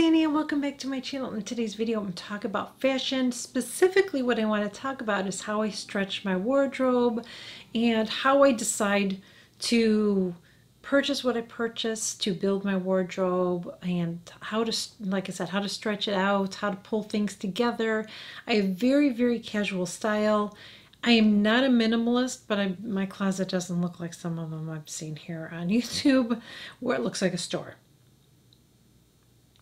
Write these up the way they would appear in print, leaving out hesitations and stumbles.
it's Annie and welcome back to my channel. In today's video I'm going to talk about fashion. Specifically what I want to talk about is how I stretch my wardrobe and how I decide to purchase what I purchase to build my wardrobe and how to, like I said, how to stretch it out, how to pull things together. I have very casual style. I am not a minimalist, but my closet doesn't look like some of them I've seen here on YouTube where it looks like a store.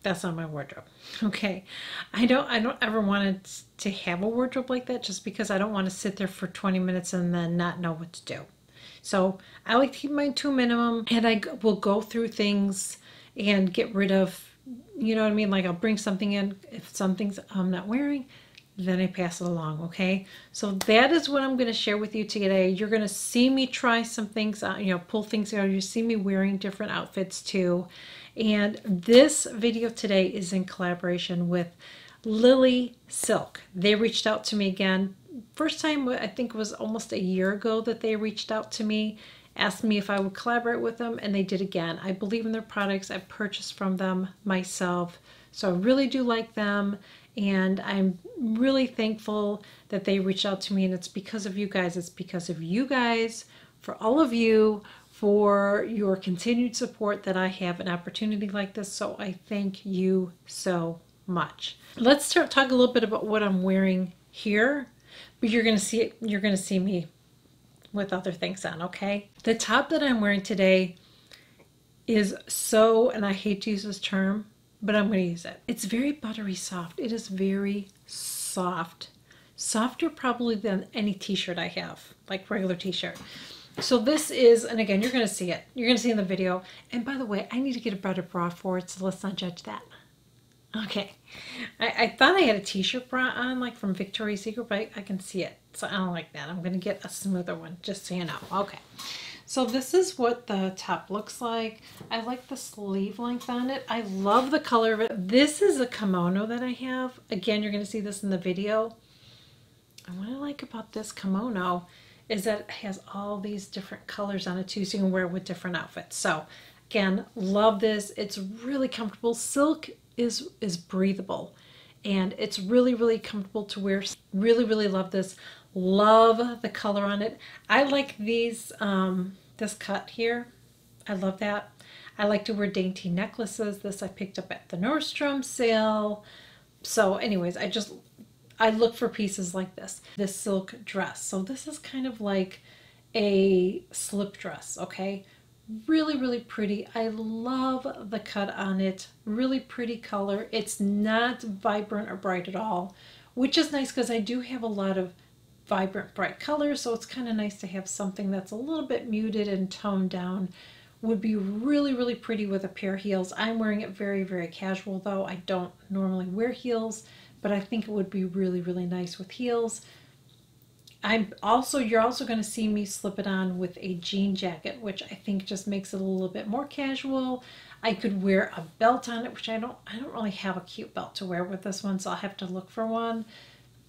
That's not my wardrobe. Okay. I don't ever want to have a wardrobe like that just because I don't want to sit there for 20 minutes and then not know what to do. So I like to keep mine to a minimum, and I will go through things and get rid of, you know what I mean? Like I'll bring something in. If something's I'm not wearing, then I pass it along, okay? So that is what I'm going to share with you today. You're going to see me try some things out, you know, pull things out. You see me wearing different outfits too. And this video today is in collaboration with Lily Silk. They reached out to me again. First time, I think it was almost a year ago that they reached out to me, asked me if I would collaborate with them, and they did again. I believe in their products. I purchased from them myself. So I really do like them. And I'm really thankful that they reached out to me, and it's because of you guys. It's because of you guys, for all of you, for your continued support that I have an opportunity like this. So I thank you so much. Let's start talking a little bit about what I'm wearing here, but you're gonna see it. You're gonna see me with other things on, okay? The top that I'm wearing today is so, and I hate to use this term, but I'm going to use it. It's very buttery soft. It is very soft. Softer probably than any t-shirt I have, like regular t-shirt. So this is, and again, you're going to see it. You're going to see in the video. And by the way, I need to get a better bra for it, so let's not judge that. Okay. I thought I had a t-shirt bra on, like from Victoria's Secret, but I can see it. So I don't like that. I'm going to get a smoother one, just so you know. Okay. So this is what the top looks like. I like the sleeve length on it. I love the color of it. This is a kimono that I have. Again, you're gonna see this in the video. And what I like about this kimono is that it has all these different colors on it too, so you can wear it with different outfits. So again, love this. It's really comfortable. Silk is breathable, and it's really comfortable to wear. Really love this. Love the color on it. I like these, this cut here. I love that. I like to wear dainty necklaces. This I picked up at the Nordstrom sale. So anyways, I look for pieces like this. This silk dress. So this is kind of like a slip dress, okay? Really pretty. I love the cut on it. Really pretty color. It's not vibrant or bright at all, which is nice because I do have a lot of vibrant bright colors, so it's kind of nice to have something that's a little bit muted and toned down. Would be really pretty with a pair of heels. I'm wearing it very casual though. I don't normally wear heels, but I think it would be really nice with heels. You're also going to see me slip it on with a jean jacket, which I think just makes it a little bit more casual. I could wear a belt on it, which I don't really have a cute belt to wear with this one, so I'll have to look for one.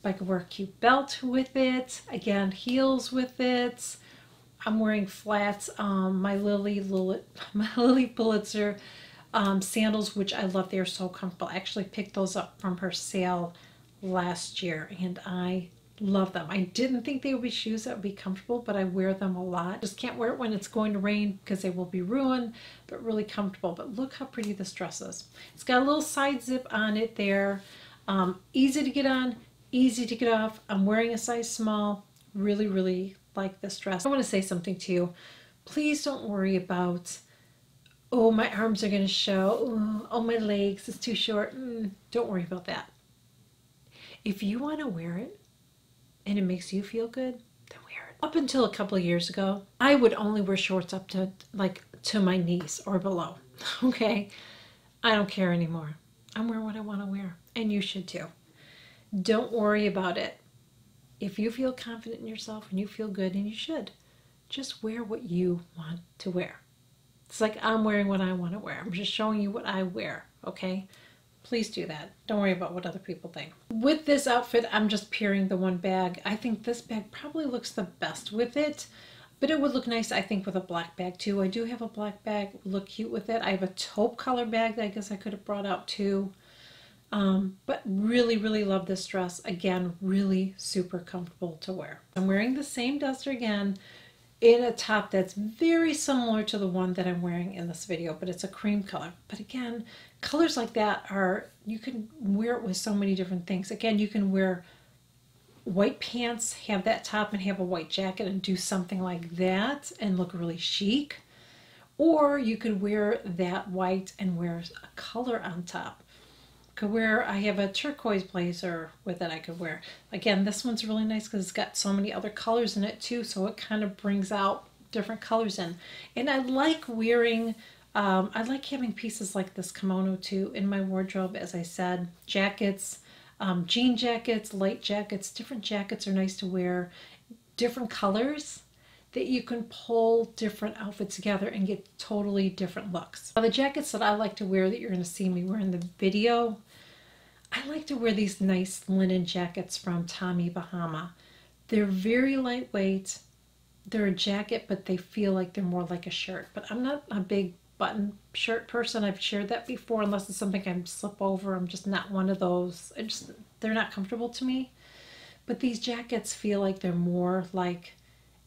I could wear a cute belt with it. Again, heels with it. I'm wearing flats. My Lilly Pulitzer sandals, which I love. They are so comfortable. I actually picked those up from her sale last year, and I love them. I didn't think they would be shoes that would be comfortable, but I wear them a lot. Just can't wear it when it's going to rain because they will be ruined, but really comfortable. But look how pretty this dress is. It's got a little side zip on it there. Easy to get on. Easy to get off. I'm wearing a size small. Really like this dress. I want to say something to you. Please don't worry about, oh, my arms are going to show. Oh, my legs, it's too short. Don't worry about that. If you want to wear it and it makes you feel good, then wear it. Up until a couple of years ago, I would only wear shorts up to like to my knees or below. Okay? I don't care anymore. I'm wearing what I want to wear, and you should too. Don't worry about it. If you feel confident in yourself and you feel good, and you should, just wear what you want to wear. It's like I'm wearing what I want to wear. I'm just showing you what I wear, okay? Please do that. Don't worry about what other people think. With this outfit, I'm just pairing the one bag. I think this bag probably looks the best with it. But it would look nice, I think, with a black bag too. I do have a black bag. It would look cute with it. I have a taupe color bag that I guess I could have brought out too. But really, really love this dress. Again, really super comfortable to wear. I'm wearing the same duster again in a top that's very similar to the one that I'm wearing in this video, but it's a cream color. But again, colors like that are, you can wear it with so many different things. Again, you can wear white pants, have that top and have a white jacket and do something like that and look really chic. Or you could wear that white and wear a color on top. Could wear, I have a turquoise blazer with it I could wear. Again, this one's really nice because it's got so many other colors in it too, so it kind of brings out different colors in. And I like wearing, I like having pieces like this kimono too in my wardrobe, as I said. Jackets, jean jackets, light jackets, different jackets are nice to wear. Different colors that you can pull different outfits together and get totally different looks. Now the jackets that I like to wear that you're going to see me wear in the video, I like to wear these nice linen jackets from Tommy Bahama. They're very lightweight. They're a jacket, but they feel like they're more like a shirt. But I'm not a big button shirt person. I've shared that before, unless it's something I slip over. I'm just not one of those. They're not comfortable to me. But these jackets feel like they're more like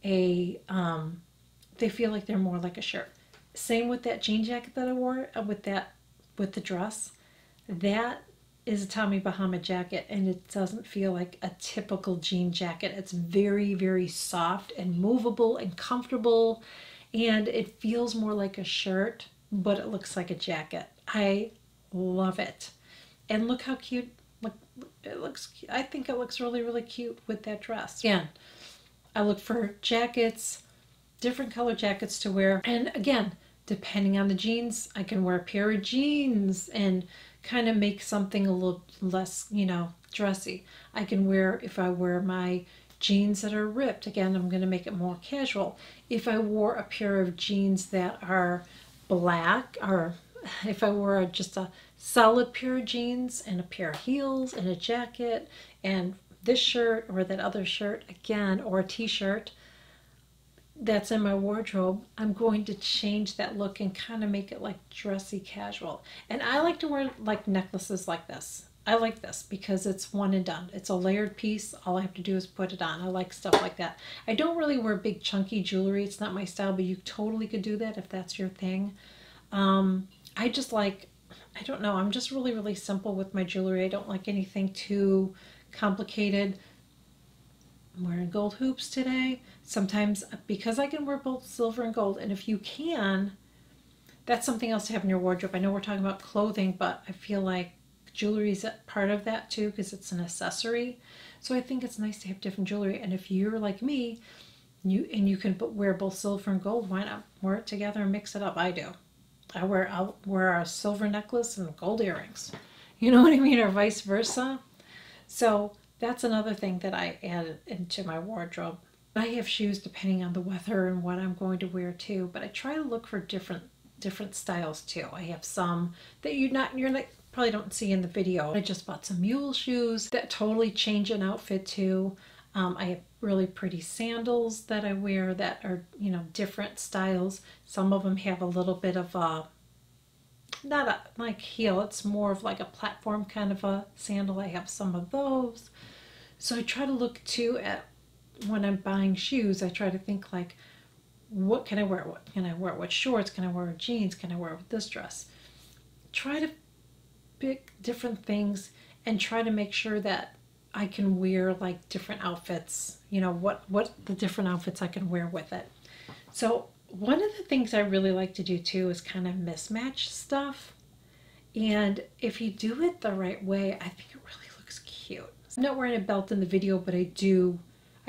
a, they feel like they're more like a shirt. Same with that jean jacket that I wore with the dress. That is a Tommy Bahama jacket, and it doesn't feel like a typical jean jacket. It's very, very soft and movable and comfortable, and it feels more like a shirt, but it looks like a jacket. I love it. And look how cute, look, it looks, I think it looks really, really cute with that dress. Again, I look for jackets, different color jackets to wear. And again, depending on the jeans, I can wear a pair of jeans and kind of make something a little less, you know, dressy. I can wear, if I wear my jeans that are ripped, again, I'm going to make it more casual. If I wore a pair of jeans that are black, or if I wore just a solid pair of jeans and a pair of heels and a jacket and this shirt or that other shirt again, or a t-shirt that's in my wardrobe, I'm going to change that look and kind of make it like dressy casual. And I like to wear like necklaces like this. I like this because it's one and done. It's a layered piece. All I have to do is put it on. I like stuff like that. I don't really wear big chunky jewelry. It's not my style, but you totally could do that if that's your thing. I just like, I don't know, I'm just really, really simple with my jewelry. I don't like anything too complicated. I'm wearing gold hoops today. Sometimes, because I can wear both silver and gold, and if you can, that's something else to have in your wardrobe. I know we're talking about clothing, but I feel like jewelry is part of that too, because it's an accessory. So I think it's nice to have different jewelry, and if you're like me, you can wear both silver and gold, why not wear it together and mix it up? I do. I'll wear a silver necklace and gold earrings. You know what I mean? Or vice versa. So that's another thing that I added into my wardrobe. I have shoes depending on the weather and what I'm going to wear too, but I try to look for different styles too. I have some that you're not probably don't see in the video. I just bought some mule shoes that totally change an outfit too. I have really pretty sandals that I wear that are, you know, different styles. Some of them have a little bit of a, not a, like heel, it's more of like a platform kind of a sandal. I have some of those. So I try to look too at, when I'm buying shoes, I try to think like, what can I wear? What can I wear? What shorts can I wear? Jeans can I wear with this dress? Try to pick different things and try to make sure that I can wear like different outfits, you know, what the different outfits I can wear with it. So one of the things I really like to do too is kind of mismatch stuff, and if you do it the right way, I think it really looks cute. I'm not wearing a belt in the video, but I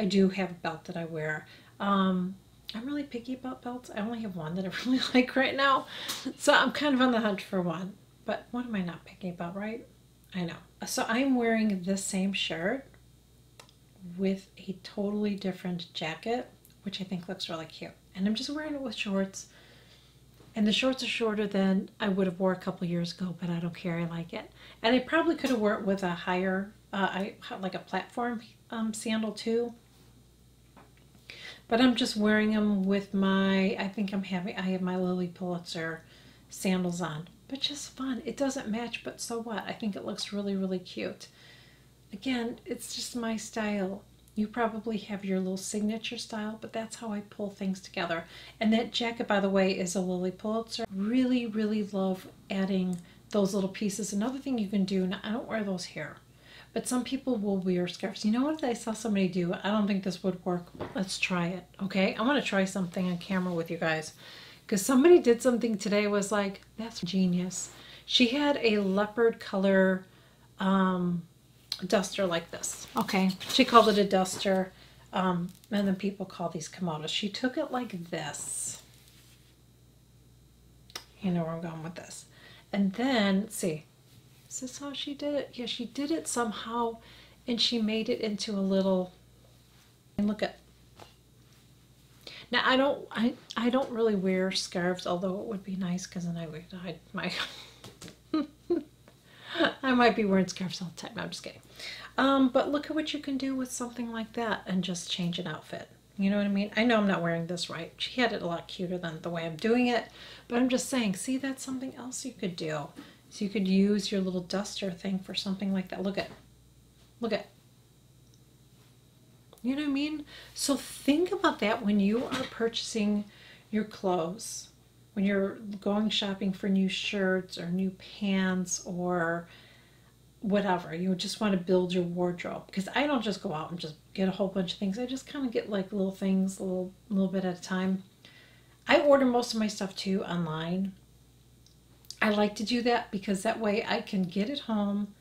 do have a belt that I wear. I'm really picky about belts. I only have one that I really like right now, so I'm kind of on the hunt for one. But what am I not picky about, right? I know. So I'm wearing this same shirt with a totally different jacket, which I think looks really cute. And I'm just wearing it with shorts, and the shorts are shorter than I would have wore a couple years ago, but I don't care, I like it. And I probably could have wore it with a higher, like a platform sandal too. But I'm just wearing them with my, I have my Lilly Pulitzer sandals on. But just fun. It doesn't match, but so what? I think it looks really, really cute. Again, it's just my style. You probably have your little signature style, but that's how I pull things together. And that jacket, by the way, is a Lilly Pulitzer. Really, really love adding those little pieces. Another thing you can do, and I don't wear those here, but some people will wear scarves. You know what I saw somebody do? I don't think this would work. Let's try it, okay? I want to try something on camera with you guys, because somebody did something today was like, that's genius. She had a leopard color duster like this, okay? She called it a duster, and then people call these kimonos. She took it like this. You know where I'm going with this. And then, let's see, is this how she did it? Yeah, she did it somehow, and she made it into a little, and look at, now I don't really wear scarves, although it would be nice, because then I would hide my, I might be wearing scarves all the time, no, I'm just kidding. But look at what you can do with something like that and just change an outfit. You know what I mean? I know I'm not wearing this right. She had it a lot cuter than the way I'm doing it, but I'm just saying, see, that's something else you could do. So you could use your little duster thing for something like that. Look at, look at. You know what I mean? So think about that when you are purchasing your clothes, when you're going shopping for new shirts or new pants or whatever. You just want to build your wardrobe, because I don't just go out and just get a whole bunch of things. I just kind of get like little things, a little bit at a time. I order most of my stuff too online. I like to do that because that way I can get it home,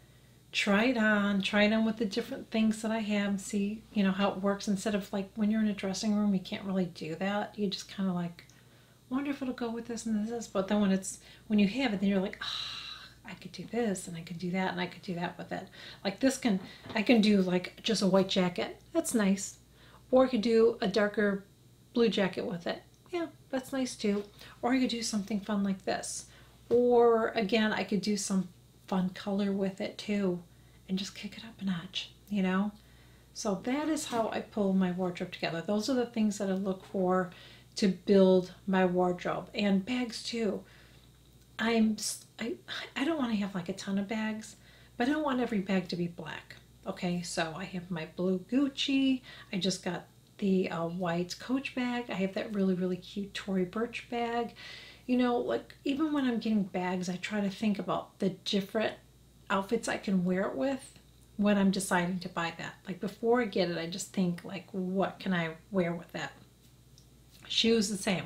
try it on with the different things that I have and see, you know, how it works, instead of like when you're in a dressing room, you can't really do that. You just kind of like, wonder if it'll go with this and this, but then when you have it, then you're like, ah, I could do this and I could do that and I could do that with it. Like this can, I can do like just a white jacket. That's nice. Or I could do a darker blue jacket with it. Yeah, that's nice too. Or I could do something fun like this. Or again, I could do some fun color with it too and just kick it up a notch, you know? So that is how I pull my wardrobe together. Those are the things that I look for to build my wardrobe. And bags too. I don't want to have like a ton of bags, but I don't want every bag to be black. Okay, so I have my blue Gucci. I just got the white Coach bag. I have that really, really cute Tory Burch bag. You know, like even when I'm getting bags, I try to think about the different outfits I can wear it with when I'm deciding to buy that. Like before I get it, I just think like, what can I wear with that? Shoes the same.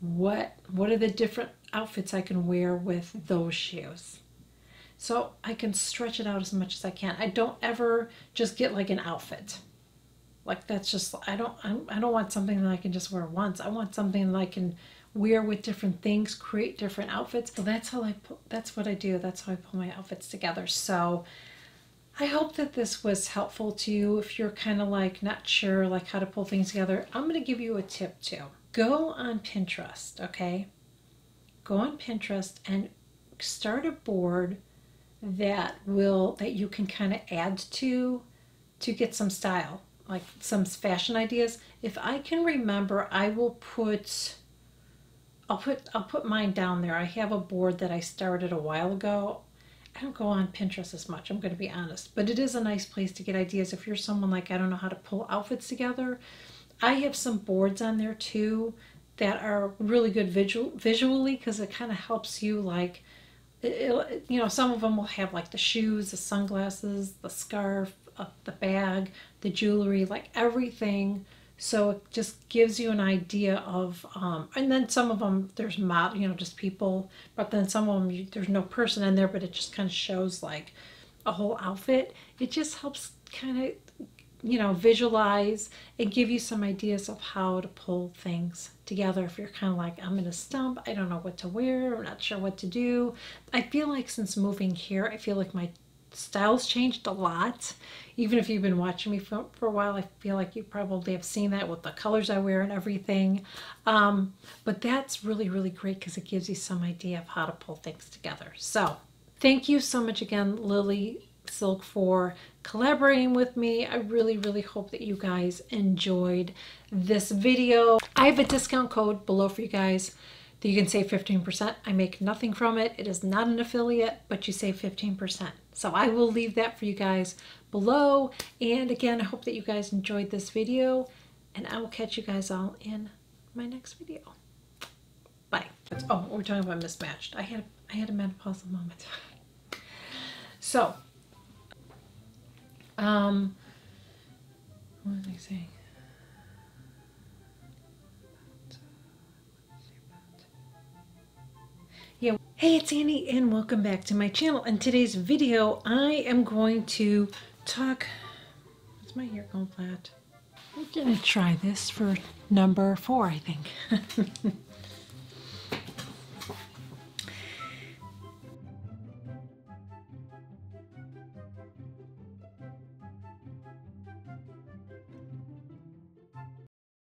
What are the different outfits I can wear with those shoes? So I can stretch it out as much as I can. I don't ever just get like an outfit. Like that's just, I don't want something that I can just wear once. I want something that I can wear with different things, create different outfits. So that's how I pull, that's what I do. That's how I pull my outfits together. So I hope that this was helpful to you. If you're kind of like not sure like how to pull things together, I'm going to give you a tip too. Go on Pinterest, okay? Go on Pinterest and start a board that you can kind of add to get some style, like some fashion ideas. If I can remember, I will put, I'll put mine down there. I have a board that I started a while ago. I don't go on Pinterest as much, I'm going to be honest, but it is a nice place to get ideas. If you're someone like, I don't know how to pull outfits together, I have some boards on there too that are really good visually, because it kind of helps you like, you know, some of them will have like the shoes, the sunglasses, the scarf, the bag, the jewelry, like everything. So it just gives you an idea of, and then some of them there's model, you know, just people, but then some of them there's no person in there, but it just kind of shows like a whole outfit. It just helps kind of, you know, visualize and give you some ideas of how to pull things together. If you're kind of like, I'm in a stump, I don't know what to wear, I'm not sure what to do. I feel like since moving here, I feel like my style's changed a lot. Even if you've been watching me for a while, I feel like you probably have seen that with the colors I wear and everything. But that's really, really great because it gives you some idea of how to pull things together. So thank you so much again, Lily Silk for collaborating with me. I really, really hope that you guys enjoyed this video. I have a discount code below for you guys that you can save 15%. I make nothing from it. It is not an affiliate, but you save 15%. So I will leave that for you guys below. And again, I hope that you guys enjoyed this video, and I will catch you guys all in my next video. Bye. Oh, we're talking about mismatched. I had a menopausal moment. So, what was I saying? Yeah. Hey, it's Annie, and welcome back to my channel. In today's video, I am going to talk. Is my hair going flat? I'm gonna try this for number 4, I think.